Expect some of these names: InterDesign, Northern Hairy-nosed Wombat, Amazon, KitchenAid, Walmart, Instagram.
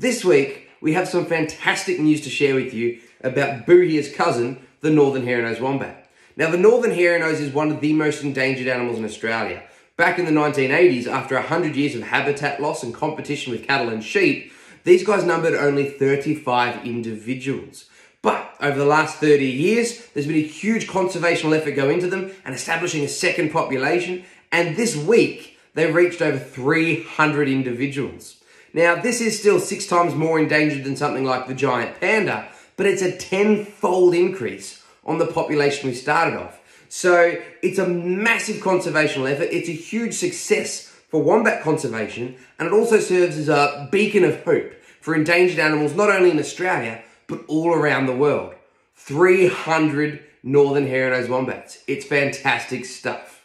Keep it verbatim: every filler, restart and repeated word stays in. This week, we have some fantastic news to share with you about Boohier's cousin, the Northern Hairy-nosed Wombat. Now, the Northern Hairy-nosed is one of the most endangered animals in Australia. Back in the nineteen eighties, after one hundred years of habitat loss and competition with cattle and sheep, these guys numbered only thirty-five individuals. But over the last thirty years, there's been a huge conservational effort go into them and establishing a second population, and this week, they reached over three hundred individuals. Now, this is still six times more endangered than something like the giant panda, but it's a tenfold increase on the population we started off. So it's a massive conservational effort. It's a huge success for wombat conservation, and it also serves as a beacon of hope for endangered animals, not only in Australia, but all around the world. three hundred Northern Hairy-nosed Wombats. It's fantastic stuff.